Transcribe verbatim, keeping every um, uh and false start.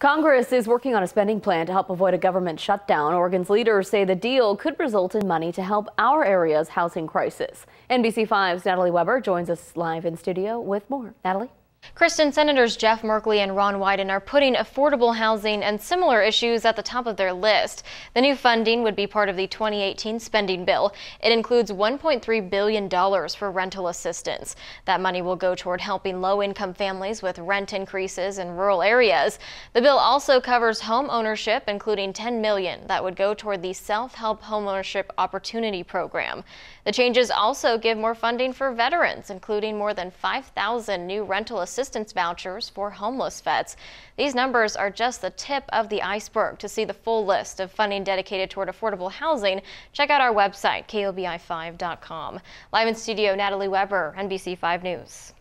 Congress is working on a spending plan to help avoid a government shutdown. Oregon's leaders say the deal could result in money to help our area's housing crisis. N B C five's Natalie Weber joins us live in studio with more. Natalie? Kristen, Senators Jeff Merkley and Ron Wyden are putting affordable housing and similar issues at the top of their list. The new funding would be part of the twenty eighteen spending bill. It includes one point three billion dollars for rental assistance. That money will go toward helping low-income families with rent increases in rural areas. The bill also covers home ownership, including ten million dollars that would go toward the Self-Help Homeownership Opportunity Program. The changes also give more funding for veterans, including more than five thousand new rental assistance assistance vouchers for homeless vets. These numbers are just the tip of the iceberg. To see the full list of funding dedicated toward affordable housing, check out our website, kobi five dot com. Live in studio, Natalie Weber, N B C five News.